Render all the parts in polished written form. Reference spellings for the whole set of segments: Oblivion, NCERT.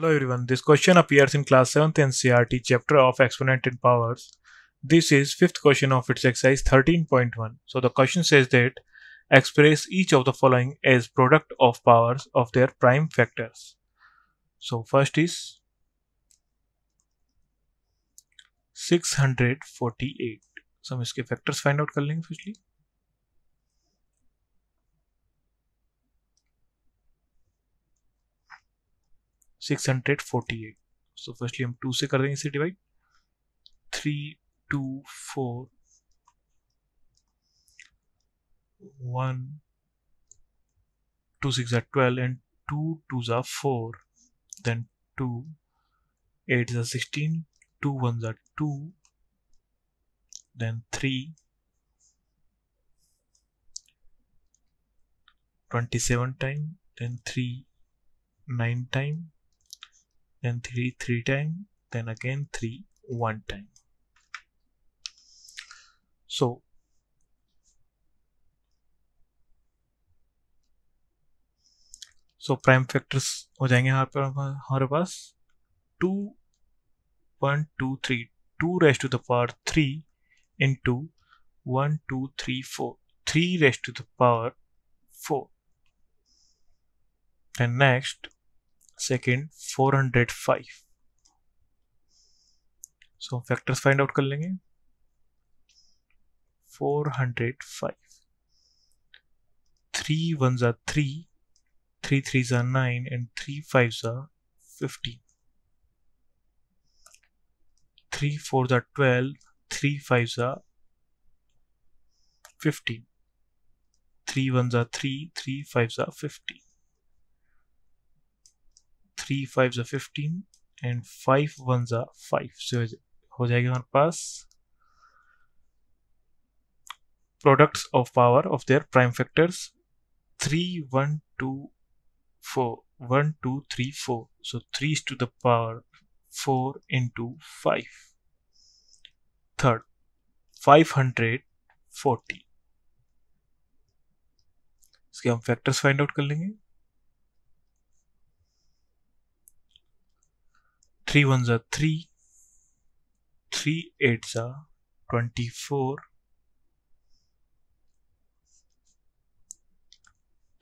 Hello everyone, this question appears in class 7th NCERT chapter of exponent and powers. This is 5th question of its exercise 13.1. So the question says that express each of the following as product of powers of their prime factors. So first is 648. So हम इसके factors find out कर लेंगे firstly. 648. So firstly हम 2 से कर देंगे इसे divide. 3, 2, 4, 1, 2 6 are 12 and 2 2s are 4, then 2 8s are 16, 2 1s are 2, then 3 27 times, then 3 9 times, then 3 3 times, then again 3 1 time. So prime factors हो जाएंगे हमारे पास 2 1 2 3, 2 raised to the power 3 into 1 2 3 4, 3 raised to the power 4. And next second 405. So factors find out कर लेंगे. 405. 3 1s are 3, 3 3s are 9, and 3 5s are 15. 3 4s are 12, 3 5s are 15. 3 1s are 3, 3 5s are 15. 3 5s are 15 and 5 1s are 5. So हो जाएगा हमारे पास products of power of their prime factors 3 1 2 4, 1 2 3 4. So 3 to the power 4 into 5. Third 540. इसके हम factors find out कर लेंगे. 3 1s are 3, 3 8s are 24,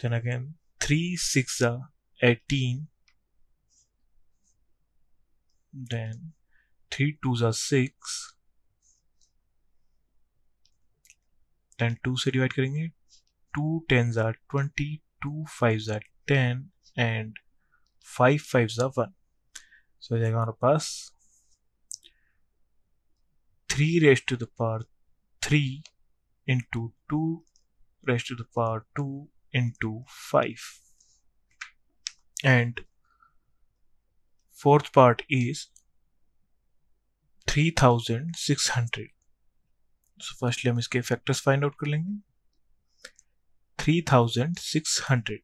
then again 3 6s are 18, then 3 2s are 6, then 2 से divide करेंगे, 2 10s are 20, 2 5s are 10 and 5 5s are 1. So हो जाएगा हमारे पास 3 raised to the power 3 into 2 raised to the power 2 into 5. And fourth part is 3600. So firstly हम इसके factors find out कर लेंगे. 3600.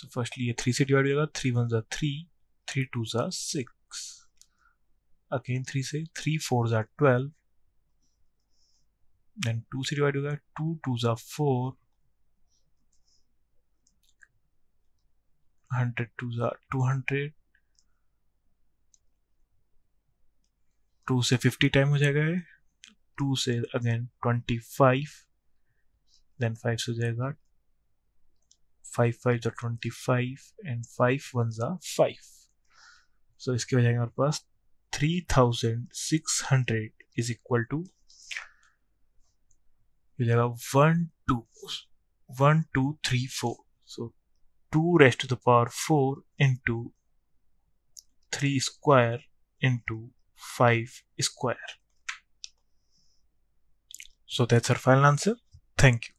So firstly ये 3 से divide होगा. 3 1s are 3, 3 2s are 6, again 3 से, 3 4s are 12, then 2 से divide होगा, 2 2s are 4, 100 2s are 200, 2 से 50 टाइम हो जाएगा, 2 से again 25, then 5 से हो जाएगा 5 5s are 25 and 5 1s are 5. So इसके हो जाएंगे हमारे पास 3600 is equal to हो जाएगा 1 2 1 2 3 4. So 2 raised to the power 4 into 3 square into 5 square. So that's our final answer. Thank you.